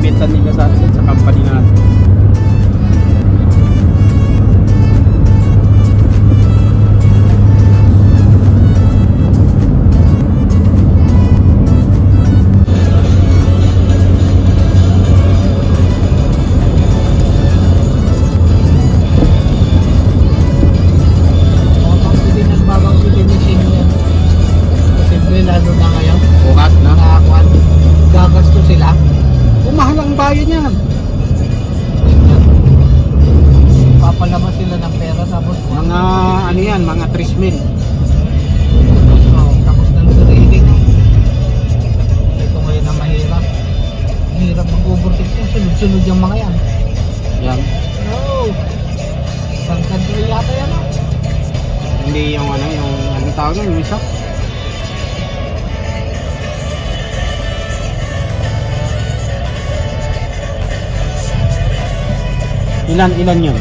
Lipitan ni kasasa sa company natin. Sunod yung mga yan. Yan? Oo. Isang country yata yan ah. Hindi yung ano, yung anong tawag yun, yung isa? Ilan yun?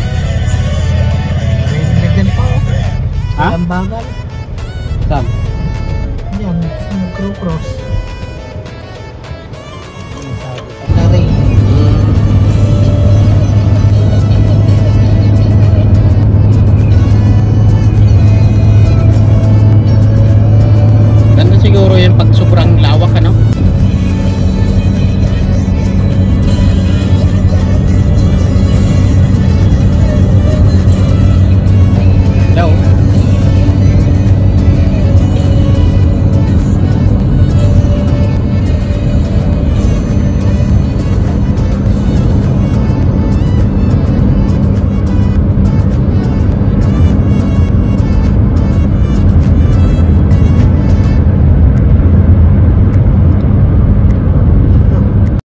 May pa oh. Ha? Ilang bagal. Saan? Yan, yung crew cross.